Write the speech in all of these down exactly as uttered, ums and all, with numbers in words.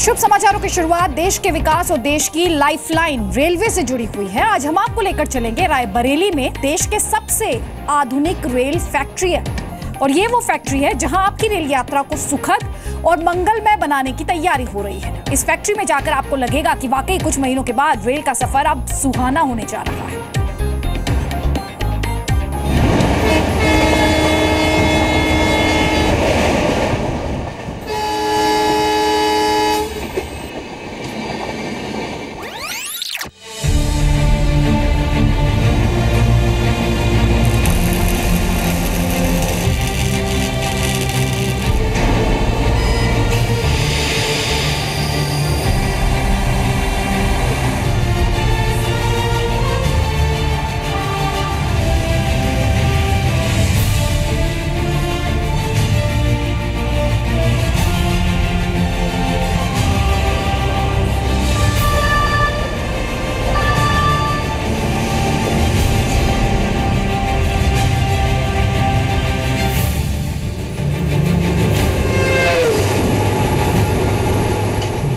शुभ समाचारों की शुरुआत देश के विकास और देश की लाइफलाइन रेलवे से जुड़ी हुई है। आज हम आपको लेकर चलेंगे रायबरेली में देश के सबसे आधुनिक रेल फैक्ट्री है, और ये वो फैक्ट्री है जहां आपकी रेल यात्रा को सुखद और मंगलमय बनाने की तैयारी हो रही है। इस फैक्ट्री में जाकर आपको लगेगा कि वाकई कुछ महीनों के बाद रेल का सफर अब सुहाना होने जा रहा है।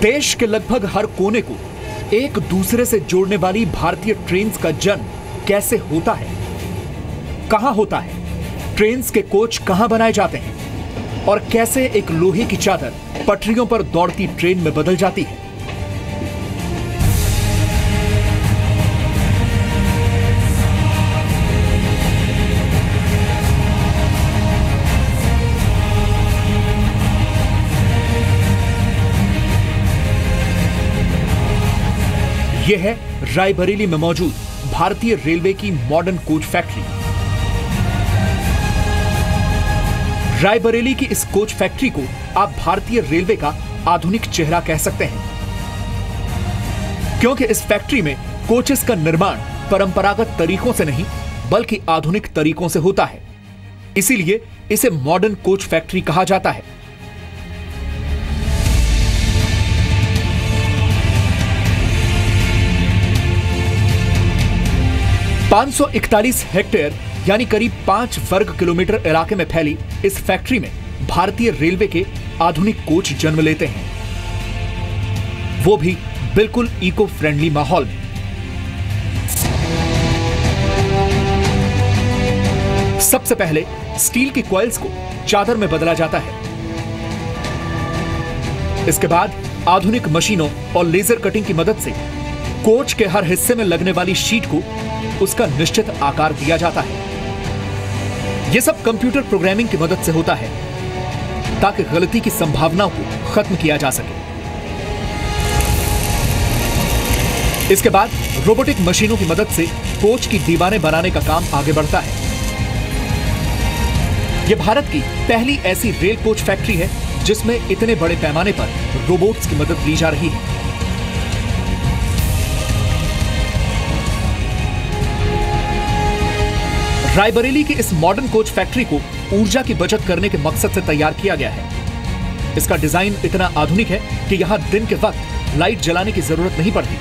देश के लगभग हर कोने को एक दूसरे से जोड़ने वाली भारतीय ट्रेन्स का जन्म कैसे होता है, कहां होता है, ट्रेन्स के कोच कहां बनाए जाते हैं और कैसे एक लोहे की चादर पटरियों पर दौड़ती ट्रेन में बदल जाती है। यह है रायबरेली में मौजूद भारतीय रेलवे की मॉडर्न कोच फैक्ट्री। रायबरेली की इस कोच फैक्ट्री को आप भारतीय रेलवे का आधुनिक चेहरा कह सकते हैं, क्योंकि इस फैक्ट्री में कोचेस का निर्माण परंपरागत तरीकों से नहीं बल्कि आधुनिक तरीकों से होता है, इसीलिए इसे मॉडर्न कोच फैक्ट्री कहा जाता है। पाँच सौ इकतालीस हेक्टेयर यानी करीब पांच वर्ग किलोमीटर इलाके में फैली इस फैक्ट्री में भारतीय रेलवे के आधुनिक कोच जन्म लेते हैं, वो भी बिल्कुल इको फ्रेंडली माहौल में। सबसे पहले स्टील की कॉइल्स को चादर में बदला जाता है। इसके बाद आधुनिक मशीनों और लेजर कटिंग की मदद से कोच के हर हिस्से में लगने वाली शीट को उसका निश्चित आकार दिया जाता है। यह सब कंप्यूटर प्रोग्रामिंग की मदद से होता है ताकि गलती की संभावना को खत्म किया जा सके। इसके बाद रोबोटिक मशीनों की मदद से कोच की दीवारें बनाने का काम आगे बढ़ता है। यह भारत की पहली ऐसी रेल कोच फैक्ट्री है जिसमें इतने बड़े पैमाने पर रोबोट्स की मदद ली जा रही है। रायबरेली की इस मॉडर्न कोच फैक्ट्री को ऊर्जा की बचत करने के मकसद से तैयार किया गया है। इसका डिजाइन इतना आधुनिक है कि यहाँ दिन के वक्त लाइट जलाने की जरूरत नहीं पड़ती।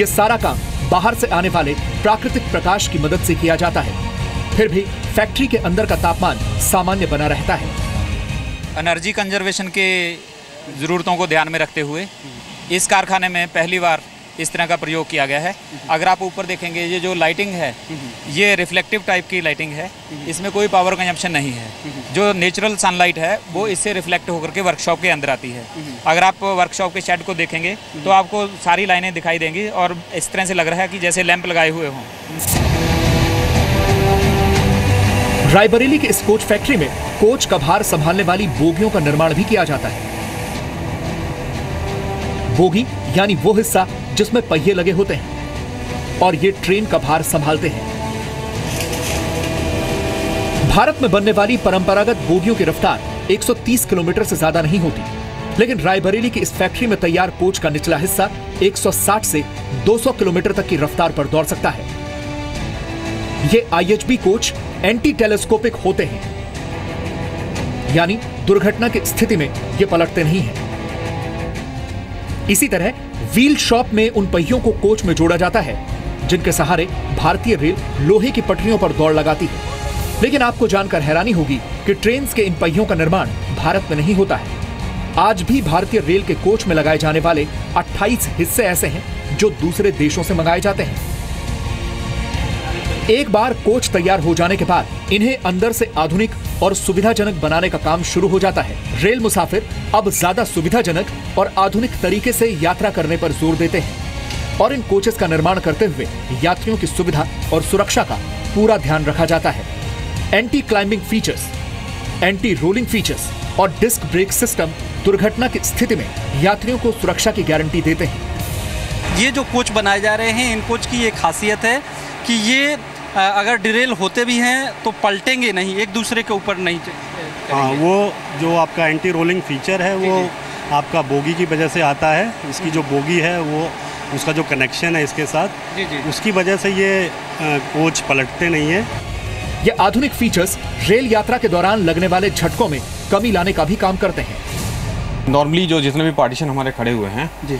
यह सारा काम बाहर से आने वाले प्राकृतिक प्रकाश की मदद से किया जाता है। फिर भी फैक्ट्री के अंदर का तापमान सामान्य बना रहता है। एनर्जी कंजर्वेशन के जरूरतों को ध्यान में रखते हुए इस कारखाने में पहली बार इस तरह का प्रयोग किया गया है। अगर आप ऊपर देखेंगे ये जो लाइटिंग है ये रिफ्लेक्टिव टाइप की लाइटिंग है, इसमें कोई पावर कंजम्पशन नहीं है। जो नेचुरल सनलाइट है वो इससे रिफ्लेक्ट होकर के वर्कशॉप के अंदर आती है। अगर आप वर्कशॉप के शेड को देखेंगे तो आपको सारी लाइनें दिखाई देंगी और इस तरह से लग रहा है कि जैसे लैंप लगाए हुए हों। रायबरेली की इस कोच फैक्ट्री में कोच का भार संभालने वाली बोगियों का निर्माण भी किया जाता है। बोगी यानी वो हिस्सा जिसमें पहिए लगे होते हैं और ये ट्रेन का भार संभालते हैं। भारत में बनने वाली परंपरागत बोगियों की रफ्तार एक सौ तीस किलोमीटर से ज्यादा नहीं होती, लेकिन रायबरेली की इस फैक्ट्री में तैयार कोच का निचला हिस्सा एक सौ साठ से दो सौ किलोमीटर तक की रफ्तार पर दौड़ सकता है। ये I H B coach anti telescopic होते हैं, यानी दुर्घटना की स्थिति में ये पलटते नहीं है। इसी तरह व्हील शॉप में उन पहियों को कोच में जोड़ा जाता है जिनके सहारे भारतीय रेल लोहे की पटरियों पर दौड़ लगाती है। लेकिन आपको जानकर हैरानी होगी कि ट्रेन्स के इन पहियों का निर्माण भारत में नहीं होता है। आज भी भारतीय रेल के कोच में लगाए जाने वाले अट्ठाईस हिस्से ऐसे हैं जो दूसरे देशों से मंगाए जाते हैं। एक बार कोच तैयार हो जाने के बाद इन्हें अंदर से आधुनिक और सुविधाजनक बनाने का काम शुरू हो जाता है। रेल मुसाफिर अब ज्यादा सुविधाजनक और आधुनिक तरीके से यात्रा करने पर जोर देते हैं और इन कोचेस का निर्माण करते हुए यात्रियों की सुविधा और सुरक्षा का पूरा ध्यान रखा जाता है। Anti climbing features, anti rolling features और डिस्क ब्रेक सिस्टम दुर्घटना की स्थिति में यात्रियों को सुरक्षा की गारंटी देते हैं। ये जो कोच बनाए जा रहे हैं, इन कोच की ये खासियत है कि ये अगर डिरेल होते भी हैं तो पलटेंगे नहीं, एक दूसरे के ऊपर नहीं। हाँ, वो जो आपका एंटी रोलिंग फीचर है वो आपका बोगी की वजह से आता है। इसकी जो बोगी है वो उसका जो कनेक्शन है इसके साथ, जी जी। उसकी वजह से ये कोच पलटते नहीं है। ये आधुनिक फीचर्स रेल यात्रा के दौरान लगने वाले झटकों में कमी लाने का भी काम करते हैं। नॉर्मली जो जितने भी पार्टीशन हमारे खड़े हुए हैं जी,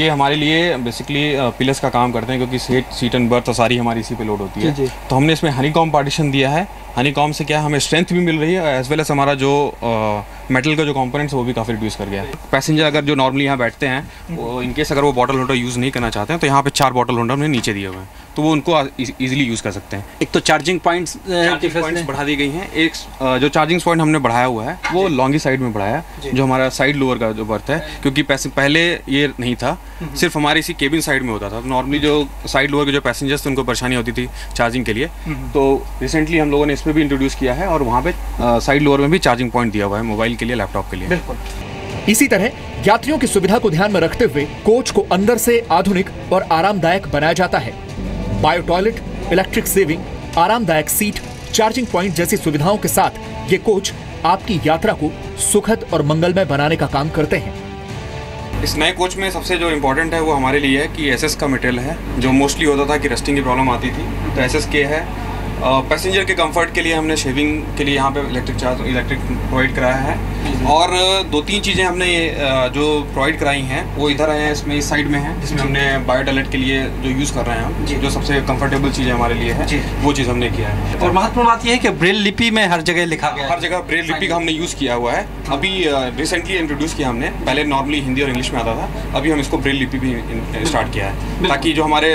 ये हमारे लिए बेसिकली पिलर्स का काम करते हैं, क्योंकि सीट सीट एंड बर्थ सारी हमारी इसी पे लोड होती है। जी जी। तो हमने इसमें हनीकॉम पार्टीशन दिया है। हनीकॉम से क्या हमें स्ट्रेंथ भी मिल रही है, एज वेल एज हमारा जो मेटल का जो कॉम्पोनेंट्स है वो भी काफ़ी रिड्यूस कर गया है। पैसेंजर अगर जो नॉर्मली यहाँ बैठते हैं वो इनकेस अगर वो बॉटल होल्डर यूज़ नहीं करना चाहते हैं तो यहाँ पे चार बॉटल होल्डर हमने नीचे दिए हुए हैं, तो वो उनको ईजिली यूज़ कर सकते हैं। एक तो चार्जिंग पॉइंट्स बढ़ा दी गई हैं। एक जो चार्जिंग पॉइंट हमने बढ़ाया हुआ है वो लॉन्गी साइड में बढ़ाया है, जो हमारा साइड लोअर का जो बर्थ है, क्योंकि पहले ये नहीं था, सिर्फ हमारे इसी केबिन साइड में होता था। नॉर्मली जो साइड लोअर के जो पैसेंजर्स थे उनको परेशानी होती थी चार्जिंग के लिए, तो रिसेंटली हम लोगों ने इसमें भी इंट्रोड्यूस किया है और वहाँ पे साइड लोअर में भी चार्जिंग पॉइंट दिया हुआ है मोबाइल के लिए, लैपटॉप के लिए। बिल्कुल। इसी तरह यात्रियों की सुविधा को ध्यान में रखते हुए कोच को अंदर से आधुनिक और आरामदायक बनाया जाता है। बायो टॉयलेट, इलेक्ट्रिक सेविंग, आरामदायक सीट, चार्जिंग पॉइंट जैसी सुविधाओं के साथ ये कोच आपकी यात्रा को सुखद और मंगलमय बनाने का काम करते हैं। इस नए कोच में सबसे जो इम्पोर्टेंट है वो हमारे लिए है कि एसएस का मटेरियल है, जो मोस्टली होता था कि रस्टिंग की प्रॉब्लम आती थी, तो एसएस के है। पैसेंजर के कंफर्ट के लिए हमने शेविंग के लिए यहाँ पे इलेक्ट्रिक चार्ज इलेक्ट्रिक प्रोवाइड कराया है, और दो तीन चीज़ें हमने जो प्रोवाइड कराई हैं वो इधर आए हैं, इसमें इस साइड में है, जिसमें हमने बायो टॉयलेट के लिए जो यूज़ कर रहे हैं हम, जो सबसे कंफर्टेबल चीज़ हमारे लिए है, वो चीज़ हमने किया है। और महत्वपूर्ण बात यह है कि ब्रेल लिपि में हर जगह लिखा गया, हर जगह ब्रेल लिपि का हमने यूज़ किया हुआ है। अभी रिसेंटली इंट्रोड्यूस किया हमने, पहले नॉर्मली हिंदी और इंग्लिश में आता था, अभी हम इसको ब्रेल लिपि भी स्टार्ट किया है, ताकि जो हमारे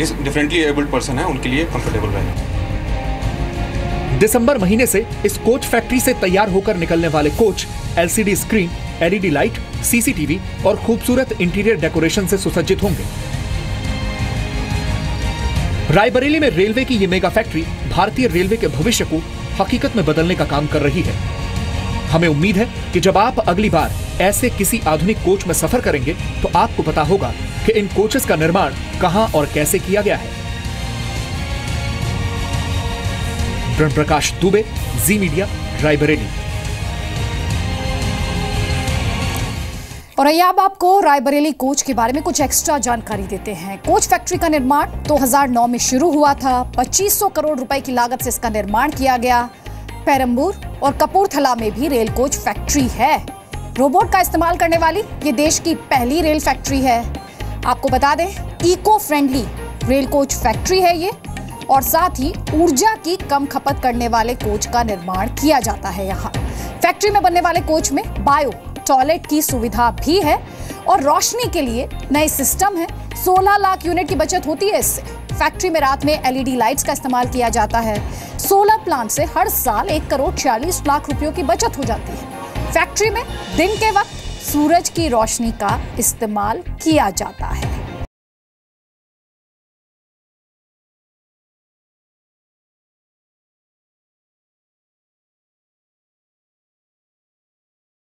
डिफरेंटली एबल्ड पर्सन है उनके लिए कंफर्टेबल रहे। दिसंबर महीने से इस कोच फैक्ट्री से तैयार होकर निकलने वाले coach LCD screen, LED light, CCTV और खूबसूरत इंटीरियर डेकोरेशन से सुसज्जित होंगे। रायबरेली में रेलवे की ये मेगा फैक्ट्री भारतीय रेलवे के भविष्य को हकीकत में बदलने का काम कर रही है। हमें उम्मीद है कि जब आप अगली बार ऐसे किसी आधुनिक कोच में सफर करेंगे तो आपको पता होगा कि इन कोचेस का निर्माण कहां और कैसे किया गया है। प्रकाश दुबे, जी मीडिया, रायबरेली। और आइए अब आपको रायबरेली कोच के बारे में कुछ एक्स्ट्रा जानकारी देते हैं। कोच फैक्ट्री का निर्माण दो हज़ार नौ में शुरू हुआ था। पच्चीस सौ करोड़ रुपए की लागत से इसका निर्माण किया गया। पेरम्बूर और कपूरथला में भी रेल कोच फैक्ट्री है। रोबोट का इस्तेमाल करने वाली ये देश की पहली रेल फैक्ट्री है। आपको बता दें, eco friendly rail coach factory है ये, और साथ ही ऊर्जा की कम खपत करने वाले कोच का निर्माण किया जाता है। यहाँ फैक्ट्री में बनने वाले कोच में बायो टॉयलेट की सुविधा भी है और रोशनी के लिए नए सिस्टम है। सोलह लाख यूनिट की बचत होती है इससे। फैक्ट्री में रात में एलईडी लाइट्स का इस्तेमाल किया जाता है। सोलर प्लांट से हर साल एक करोड़ छियालीस लाख रुपयों की बचत हो जाती है। फैक्ट्री में दिन के वक्त सूरज की रोशनी का इस्तेमाल किया जाता है।